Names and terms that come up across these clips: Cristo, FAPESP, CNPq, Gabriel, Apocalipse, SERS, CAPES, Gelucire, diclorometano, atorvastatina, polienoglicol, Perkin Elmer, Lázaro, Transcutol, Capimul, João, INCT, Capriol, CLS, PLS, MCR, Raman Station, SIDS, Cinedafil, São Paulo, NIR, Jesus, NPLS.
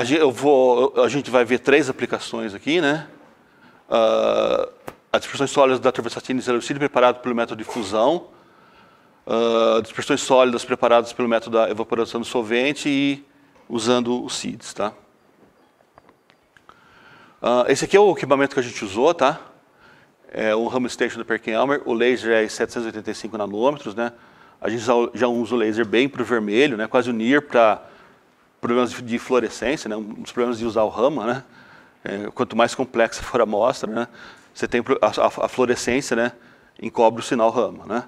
A gente vai ver três aplicações aqui, né? Dispersões sólidas da atorvastatina e Gelucire preparado pelo método de fusão, dispersões sólidas preparadas pelo método da evaporação do solvente e usando o SIDS, tá? Esse aqui é o equipamento que a gente usou, tá? É o Raman Station do Perkin Elmer, o laser é 785 nanômetros, né? A gente já usa o laser bem para o vermelho, né? Quase o NIR para problemas de fluorescência, né? Um dos problemas de usar o Raman, né? Quanto mais complexa for a amostra, né? Você tem a fluorescência, né? Encobre o sinal Raman, né?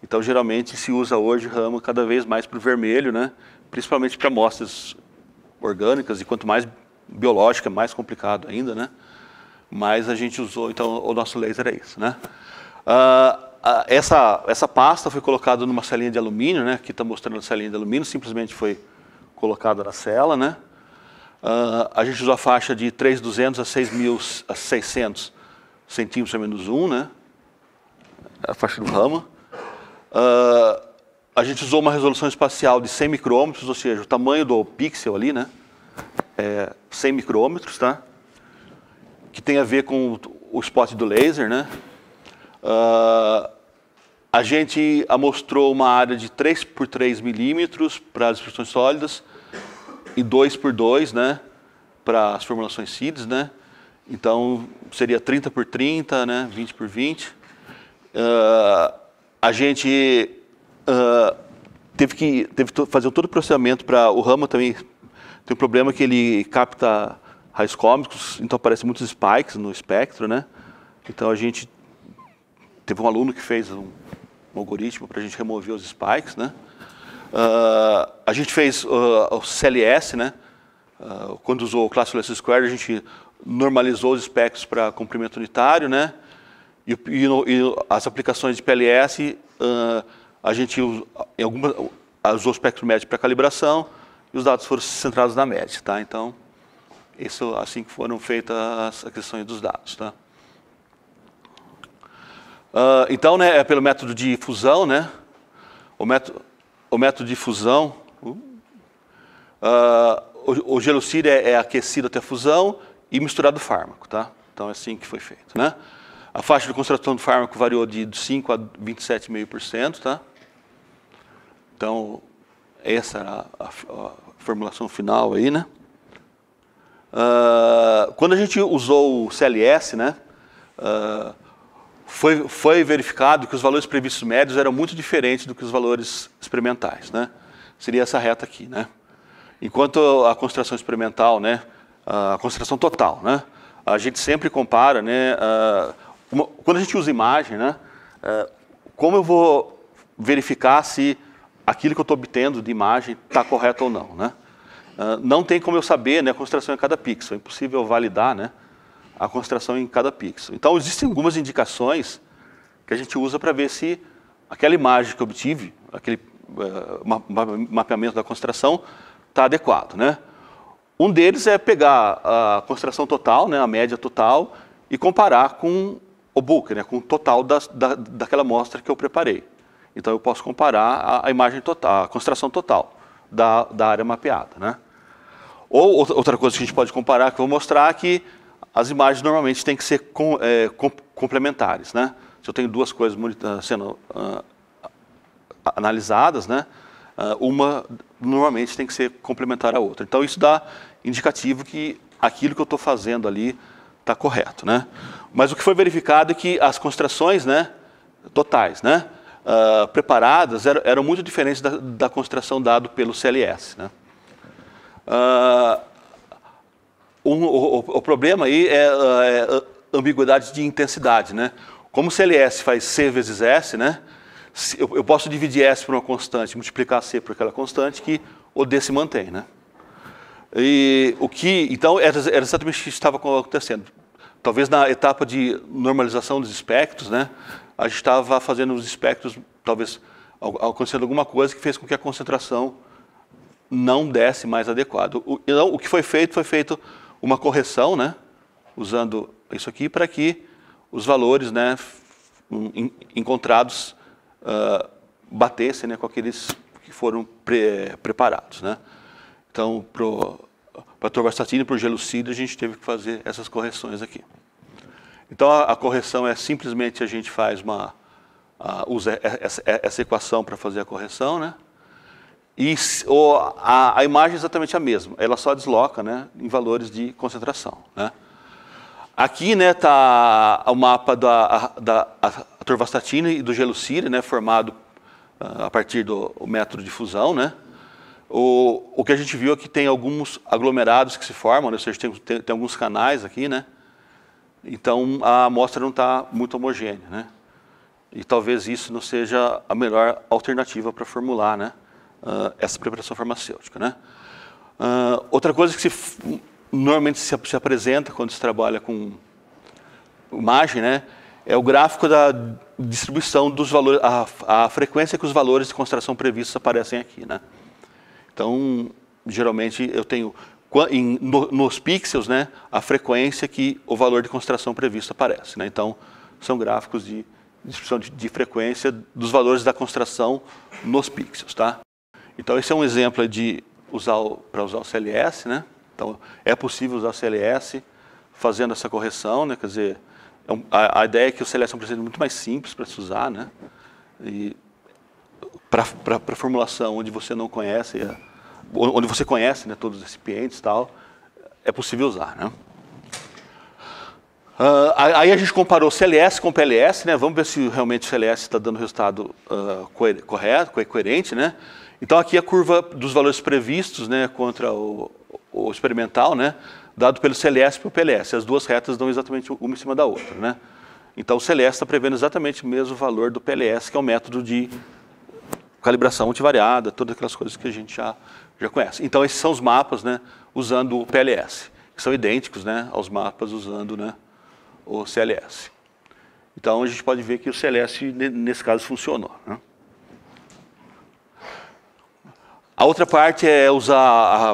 Então, geralmente, se usa hoje Raman cada vez mais para o vermelho, né? Principalmente para amostras orgânicas, e quanto mais biológica, mais complicado ainda, né? Mas a gente usou, então, o nosso laser é isso, né? Essa pasta foi colocada numa celinha de alumínio, né? Aqui está mostrando a celinha de alumínio, simplesmente foi colocada na cela, né? A gente usou a faixa de 3.200 a 6.600 centímetros a menos 1, né? A faixa do Raman. A gente usou uma resolução espacial de 100 micrômetros, ou seja, o tamanho do pixel ali, né? É 100 micrômetros, tá? Que tem a ver com o spot do laser, né? A gente amostrou uma área de 3 por 3 milímetros para as dispersões sólidas e 2 por 2, né? Para as formulações SIDS, né? Então, seria 30 por 30, né? 20 por 20. A gente teve que fazer todo o processamento para o Raman também. Tem um problema que ele capta raios cômicos, então aparecem muitos spikes no espectro, né? Então a gente teve um aluno que fez um algoritmo para a gente remover os spikes, né? A gente fez o CLS, né? Quando usou o Classical S-Square, a gente normalizou os espectros para comprimento unitário, né? E as aplicações de PLS, a gente usou o espectro médio para calibração. E os dados foram centrados na média, tá? Então, isso assim que foram feitas as questões dos dados, tá? Então, né, é pelo método de fusão, né? O método de fusão, o Gelucire é aquecido até a fusão e misturado o fármaco, tá? Então, é assim que foi feito, né? A faixa de concentração do fármaco variou de 5 a 27,5%, tá? Então, essa era a formulação final aí, né? Quando a gente usou o CLS, né? Foi verificado que os valores previstos médios eram muito diferentes do que os valores experimentais, né? Seria essa reta aqui, né? Enquanto a concentração experimental, né? A concentração total, né? A gente sempre compara, né? Quando a gente usa imagem, né? Como eu vou verificar se aquilo que eu estou obtendo de imagem está correto ou não, né? Não tem como eu saber, né, a concentração em cada pixel. É impossível validar, né, a concentração em cada pixel. Então, existem algumas indicações que a gente usa para ver se aquela imagem que eu obtive, aquele mapeamento da concentração, está adequado, né? Um deles é pegar a concentração total, né, a média total, e comparar com o bulk, né, com o total daquela amostra que eu preparei. Então, eu posso comparar a imagem total, a concentração total da área mapeada, né? Ou outra coisa que a gente pode comparar, que eu vou mostrar, é que as imagens normalmente têm que ser complementares, né? Se eu tenho duas coisas sendo analisadas, né? Uma normalmente tem que ser complementar à outra. Então, isso dá indicativo que aquilo que eu estou fazendo ali está correto, né? Mas o que foi verificado é que as concentrações, né, totais, né, preparadas eram muito diferentes da concentração dada pelo CLS, né? O problema aí é ambiguidade de intensidade, né? Como o CLS faz C vezes S, né? Eu posso dividir S por uma constante, multiplicar C por aquela constante, que o D se mantém, né? E o que, então, era exatamente o que estava acontecendo. Talvez na etapa de normalização dos espectros, né? A gente estava fazendo os espectros, talvez acontecendo alguma coisa que fez com que a concentração não desse mais adequado. Então, o que foi feito uma correção, né, usando isso aqui, para que os valores, né, encontrados batessem, né, com aqueles que foram preparados, né. Então, para atorvastatina e para o Gelucire, a gente teve que fazer essas correções aqui. Então, a correção é simplesmente a gente faz uma... usa essa equação para fazer a correção, né? E a imagem é exatamente a mesma, ela só desloca, né, em valores de concentração, né? Aqui está, né, o mapa da atorvastatina e do Gelucire, né, formado a partir do método de fusão, né? O que a gente viu é que tem alguns aglomerados que se formam, né? Ou seja, tem alguns canais aqui, né? Então a amostra não está muito homogênea, né? E talvez isso não seja a melhor alternativa para formular, né, essa preparação farmacêutica, né? Outra coisa que normalmente se apresenta quando se trabalha com imagem, né, é o gráfico da distribuição dos valores, a frequência que os valores de concentração previstos aparecem aqui, né? Então, geralmente eu tenho nos pixels, né, a frequência que o valor de concentração previsto aparece, né? Então, são gráficos de distribuição de frequência dos valores da concentração nos pixels, tá? Então esse é um exemplo de usar o CLS, né? Então é possível usar o CLS fazendo essa correção, né? Quer dizer, a ideia é que o CLS é um procedimento muito mais simples para se usar, né? E para formulação onde você não conhece, onde você conhece, né, todos os recipientes, tal, é possível usar, né? Aí a gente comparou CLS com PLS, né? Vamos ver se realmente o CLS está dando resultado correto, coerente, né? Então aqui a curva dos valores previstos, né, contra o experimental, né, dado pelo CLS e pelo PLS. As duas retas dão exatamente uma em cima da outra, né? Então o CLS está prevendo exatamente o mesmo valor do PLS, que é o método de calibração multivariada, todas aquelas coisas que a gente já conhece. Então esses são os mapas, né, usando o PLS, que são idênticos, né, aos mapas usando, né, o CLS. Então a gente pode ver que o CLS nesse caso funcionou, né? A outra parte é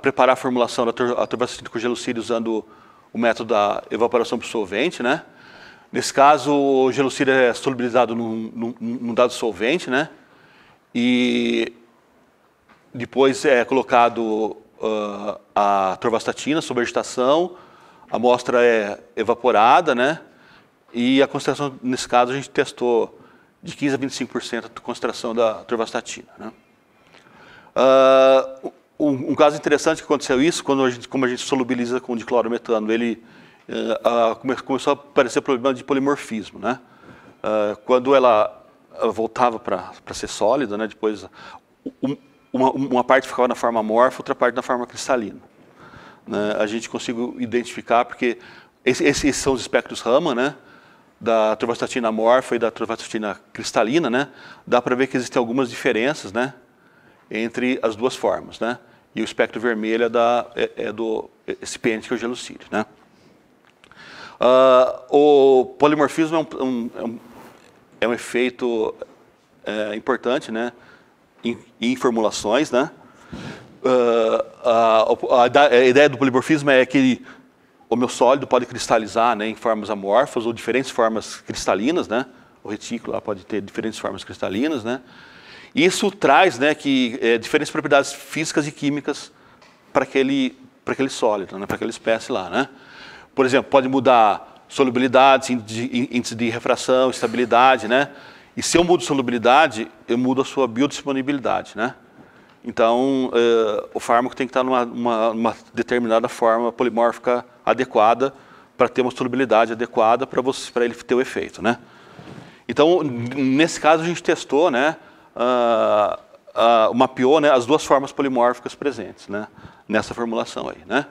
preparar a formulação da atorvastatina com Gelucire usando o método da evaporação por solvente, né? Nesse caso o Gelucire é solubilizado num dado solvente, né? E depois é colocado a atorvastatina sob agitação. A amostra é evaporada, né? E a concentração, nesse caso, a gente testou de 15% a 25% a concentração da atorvastatina, né? Um caso interessante que aconteceu isso, como a gente solubiliza com diclorometano, ele começou a aparecer problema de polimorfismo, né? Quando ela voltava para ser sólida, né, depois uma parte ficava na forma amorfa, outra parte na forma cristalina. A gente conseguiu identificar, porque esses são os espectros Raman, né, da atorvastatina amorfa e da atorvastatina cristalina, né? Dá para ver que existem algumas diferenças, né, entre as duas formas, né? E o espectro vermelho é do recipiente que é o Gelucire, né? O polimorfismo é um efeito importante, né, em formulações, né? A ideia do polimorfismo é que o meu sólido pode cristalizar, né, em formas amorfas ou diferentes formas cristalinas, né? O retículo lá pode ter diferentes formas cristalinas, né? Isso traz, né, que diferentes propriedades físicas e químicas para aquele sólido, né, para aquela espécie lá, né? Por exemplo, pode mudar solubilidade, índice de refração, estabilidade, né? E se eu mudo solubilidade, eu mudo a sua biodisponibilidade, né? Então, o fármaco tem que estar numa determinada forma polimórfica adequada para ter uma solubilidade adequada para ele ter o efeito, né? Então, nesse caso, a gente testou, né, mapeou, né, as duas formas polimórficas presentes, né, nessa formulação aí, né?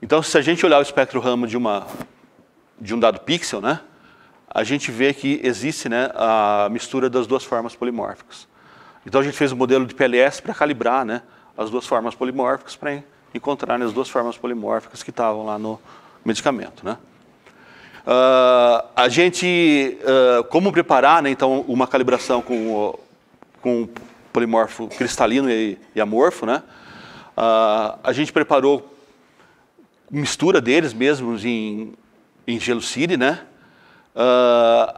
Então, se a gente olhar o espectro Raman de um dado pixel, né, a gente vê que existe, né, a mistura das duas formas polimórficas. Então a gente fez um modelo de PLS para calibrar, né, as duas formas polimórficas, para encontrar, né, as duas formas polimórficas que estavam lá no medicamento, né? A gente, como preparar, né, então uma calibração com o polimorfo cristalino e amorfo, né? A gente preparou mistura deles mesmos em Gelucire, né?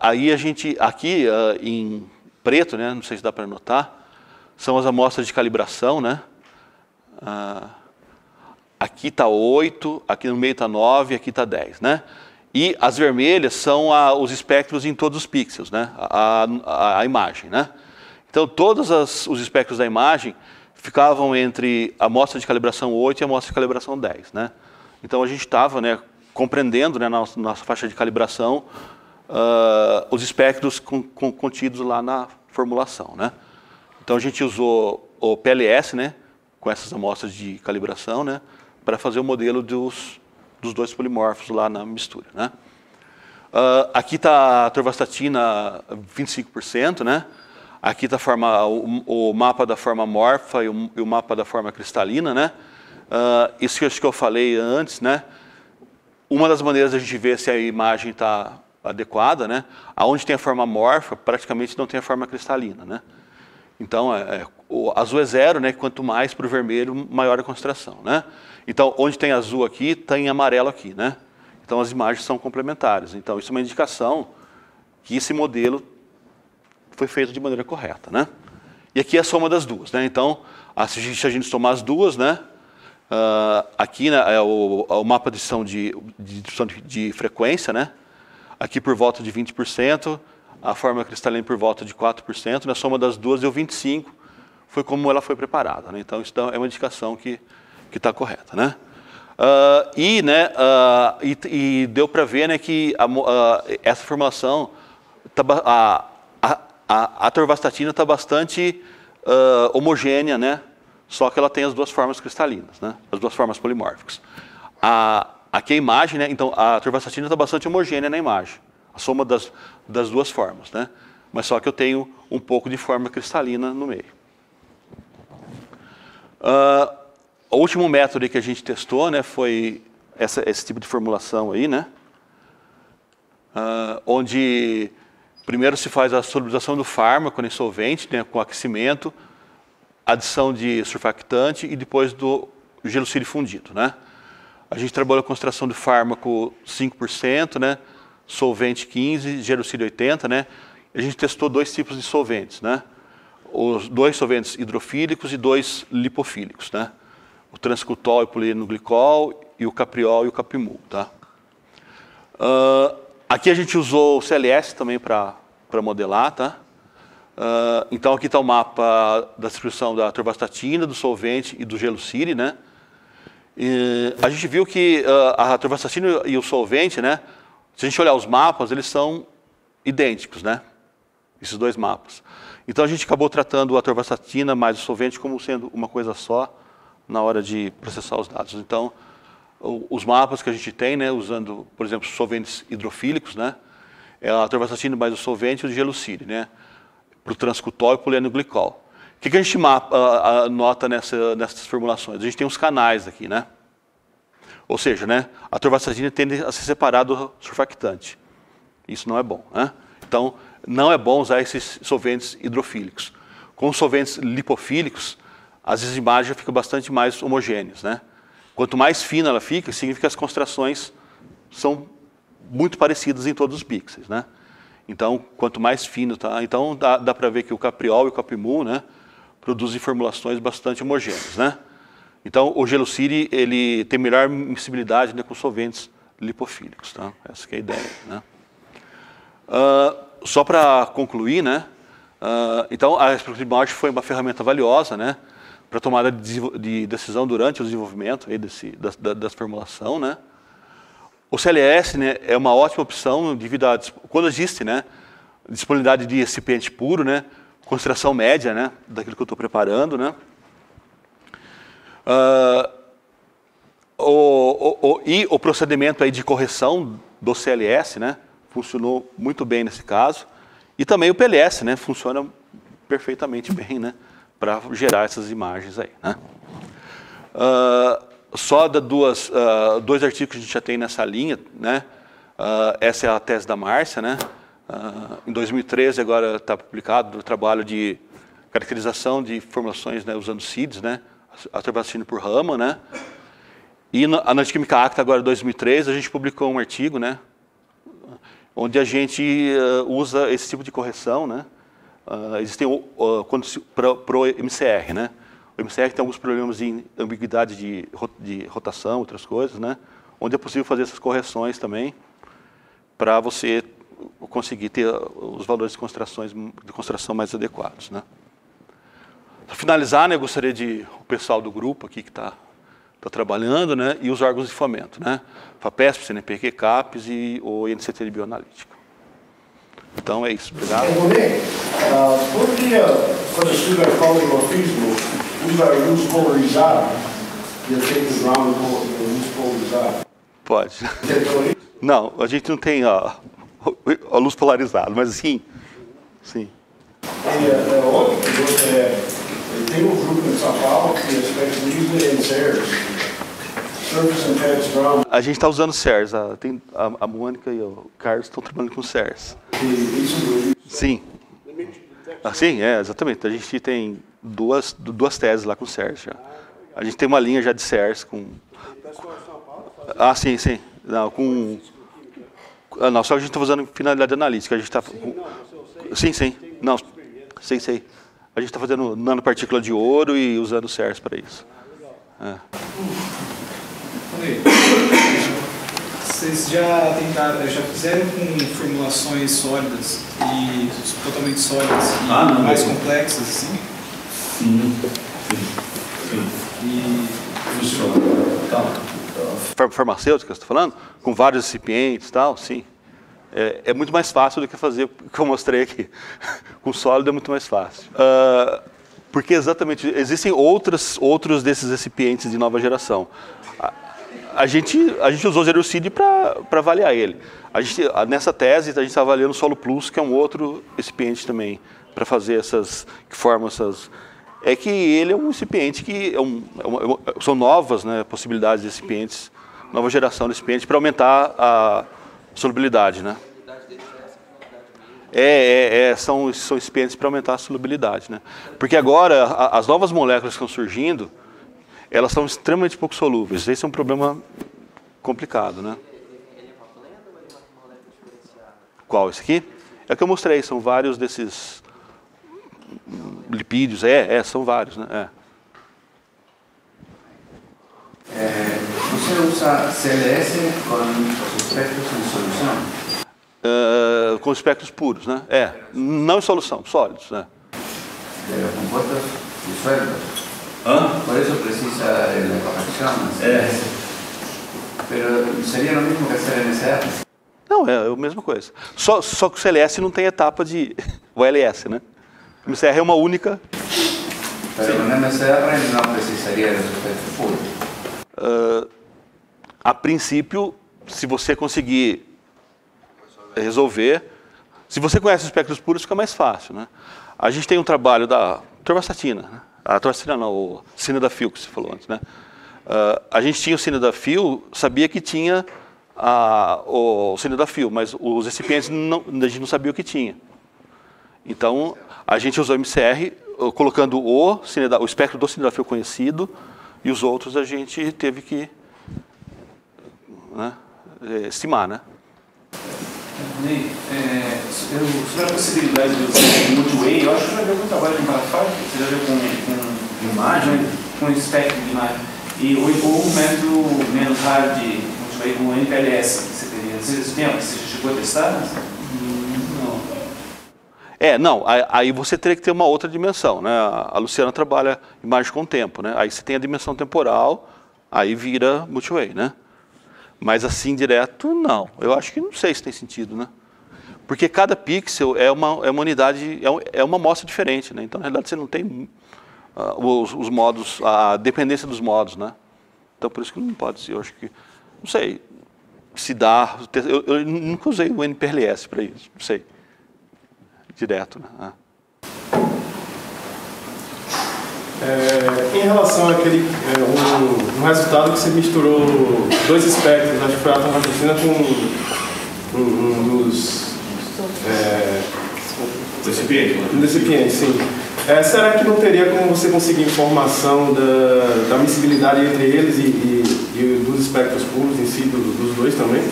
Aí a gente aqui em preto, né, não sei se dá para notar, são as amostras de calibração, né? aqui está 8, aqui no meio está 9, aqui está 10, né? E as vermelhas são os espectros em todos os pixels, né? A imagem, né? Então, todos os espectros da imagem ficavam entre a amostra de calibração 8 e a amostra de calibração 10, né? Então, a gente estava, né, compreendendo, né, na nossa faixa de calibração os espectros contidos lá na formulação, né? Então, a gente usou o PLS, né, com essas amostras de calibração, né, para fazer o modelo dos dois polimorfos lá na mistura, né? Aqui está a atorvastatina 25%, né? Aqui está o mapa da forma amorfa e o mapa da forma cristalina, né? Isso que eu falei antes, né? Uma das maneiras da gente ver se a imagem está adequada, né? Aonde tem a forma amorfa, praticamente não tem a forma cristalina, né? Então, o azul é zero, né? Quanto mais para o vermelho, maior a concentração, né? Então, onde tem azul aqui, tem amarelo aqui, né? Então, as imagens são complementares. Então, isso é uma indicação que esse modelo foi feito de maneira correta, né? E aqui é a soma das duas, né? Então, se a gente somar as duas, né? Aqui, né, é o mapa de distribuição de frequência, né? Aqui por volta de 20%, a forma cristalina por volta de 4%, na soma das duas deu 25%, foi como ela foi preparada, né? Então, isso é uma indicação que está correta, né? E deu para ver, né, que essa formulação tá, a atorvastatina está bastante homogênea, né? Só que ela tem as duas formas cristalinas, né? As duas formas polimórficas. Aqui a imagem, né? Então, a atorvastatina está bastante homogênea na imagem, a soma das duas formas, né? Mas só que eu tenho um pouco de forma cristalina no meio. O último método que a gente testou, né, foi esse tipo de formulação aí, né? Onde primeiro se faz a solubilização do fármaco em solvente, né, com aquecimento, adição de surfactante e depois do gelucire fundido, né? A gente trabalhou a concentração do fármaco 5%, né, solvente 15%, gelucire 80%, né? A gente testou dois tipos de solventes, né? Os dois solventes hidrofílicos e dois lipofílicos, né? O transcutol e polienoglicol e o capriol e o capimul, tá? Aqui a gente usou o CLS também para modelar, tá? Então, aqui está o mapa da distribuição da atorvastatina, do solvente e do gelucire, né? E a gente viu que a atorvastatina e o solvente, né? Se a gente olhar os mapas, eles são idênticos, né? Esses dois mapas. Então, a gente acabou tratando a atorvastatina mais o solvente como sendo uma coisa só na hora de processar os dados. Então, os mapas que a gente tem, né, usando, por exemplo, solventes hidrofílicos, né, é a atorvastatina mais o solvente e o gelucire, né, para o transcutol e polienoglicol. O que a gente nota nessas formulações? A gente tem os canais aqui, né? Ou seja, né, a atorvastatina tende a se separar do surfactante. Isso não é bom, né? Então, não é bom usar esses solventes hidrofílicos. Com os solventes lipofílicos, as imagens ficam bastante mais homogêneas, né? Quanto mais fina ela fica, significa que as concentrações são muito parecidas em todos os pixels, né? Então, quanto mais fino, tá? Então, dá para ver que o Capriol e o Capimul, né, produzem formulações bastante homogêneas, né? Então, o gelucire, ele tem melhor miscibilidade, né, com solventes lipofílicos, tá? Essa que é a ideia, né? Só para concluir, né? Então, a espectrometria foi uma ferramenta valiosa, né, para tomada de decisão durante o desenvolvimento aí da formulação, né? O CLS, né, é uma ótima opção devido a quando existe, né, disponibilidade de recipiente puro, né, concentração média, né, daquilo que eu estou preparando, né? O procedimento aí de correção do CLS, né, funcionou muito bem nesse caso, e também o PLS, né, funciona perfeitamente bem, né, para gerar essas imagens aí, né? Só dois artigos que a gente já tem nessa linha, né? Essa é a tese da Márcia, né? Em 2013 agora está publicado o trabalho de caracterização de formulações, né, usando SIDS, né, atorvastatina por rama, né? E a Química Acta agora 2013 a gente publicou um artigo, né, onde a gente usa esse tipo de correção, né? Existem para o MCR, né? O MCR tem alguns problemas de ambiguidade de rotação, outras coisas, né? Onde é possível fazer essas correções também para você conseguir ter os valores de concentração mais adequados, né? Para finalizar, né, eu gostaria de o pessoal do grupo aqui que está trabalhando, né, e os órgãos de fomento, né? FAPESP, CNPq, CAPES e o INCT de bioanalítica. Então é isso, obrigado. Por que quando a senhora fala de morfismo, usa a luz polarizada e a gente usa a luz polarizada? Pode. Não, a gente não tem a luz polarizada, mas sim. Sim. É óbvio que tem um grupo em São Paulo que especializa em SERS. A gente está usando SERS, a Mônica e o Carlos estão trabalhando com SERS. Sim. Sim, é, exatamente. A gente tem duas teses lá com SERS já. A gente tem uma linha já de SERS com ah, sim, sim. Não, com... Ah, não, só que a gente está usando finalidade analítica. A gente está... Sim, sim. Não, sei, sei. A gente está fazendo nanopartícula de ouro e usando SERS para isso. É. Vocês já tentaram, já fizeram com formulações sólidas e totalmente sólidas e mais complexas assim? Sim. E farmacêuticas, estou falando? Com vários recipientes e tal, sim. É muito mais fácil do que fazer o que eu mostrei aqui. Com sólido é muito mais fácil. Porque exatamente, existem outros desses recipientes de nova geração. A gente usou o Gelucire para avaliar ele. Nessa tese, a gente está avaliando o Solo Plus, que é um outro recipiente também, para fazer essas, que formam essas... É que ele é um recipiente que... são novas, né, possibilidades de recipientes, nova geração de recipientes, para aumentar a solubilidade, né? São recipientes para aumentar a solubilidade, né? Porque agora, as novas moléculas que estão surgindo, elas são extremamente pouco solúveis. Esse é um problema complicado, né? Ele é uma blenda ou ele é uma molécula diferenciada? Qual? Esse aqui? É o que eu mostrei, são vários desses lipídios. São vários, né? Você usa CLS com os espectros em solução? Com os espectros puros, né? Não em solução, sólidos, né? Compostas disueltas? Por isso precisa de correção, mas... Mas seria o mesmo que a CLS? Não, é a mesma coisa. Só que o CLS não tem etapa de... o LS, né? O MCR é uma única... Mas o MCR não precisaria de efeito puro? A princípio, se você conseguir resolver... Se você conhece os espectros puros, fica mais fácil, né? A gente tem um trabalho da atorvastatina, né? A atorvastatina não, o Cinedafil que você falou antes, né? A gente tinha o Cinedafil, sabia que tinha o Cinedafil, mas os recipientes a gente não sabia o que tinha. Então, a gente usou o MCR, colocando o espectro do Cinedafil conhecido, e os outros a gente teve que, né, estimar, né? Ney, sobre a possibilidade de usar multi-way, eu acho que já viu algum trabalho de malafágico, você já viu com imagem, com espectro de imagem, e ou um método menos raro de multi-way com NPLS, que você teria. Você chegou a testar? Não. Não, aí você teria que ter uma outra dimensão, né? A Luciana trabalha imagem com tempo, né? Aí você tem a dimensão temporal, aí vira multi-way, né? Mas assim, direto, não. Eu acho que não sei se tem sentido, né? Porque cada pixel é uma unidade, é uma amostra diferente, né? Então, na realidade, você não tem os modos, a dependência dos modos, né? Então, por isso que não pode ser. Eu acho que, não sei, se dá... Eu nunca usei o NPLS para isso, não sei. Direto, né? Em relação àquele um resultado que você misturou dois espectros, acho que foi a atorvastatina com um dos recipientes, sim. Será que não teria como você conseguir informação da miscibilidade entre eles e dos espectros puros em si, dos dois também?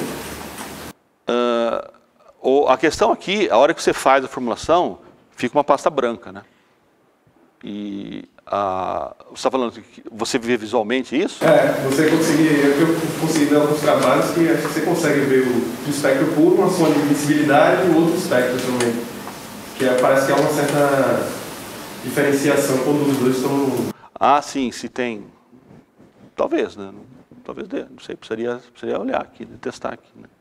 A questão aqui, a hora que você faz a formulação, fica uma pasta branca, né? E Você está falando que você vê visualmente isso? É, você consegue, eu consegui dar alguns trabalhos que você consegue ver o espectro puro, uma zona de visibilidade e outro espectro também. Que parece que há uma certa diferenciação quando os dois estão... Ah, sim, se tem. Talvez, né? Talvez dê, não sei, precisaria olhar aqui, testar aqui, né?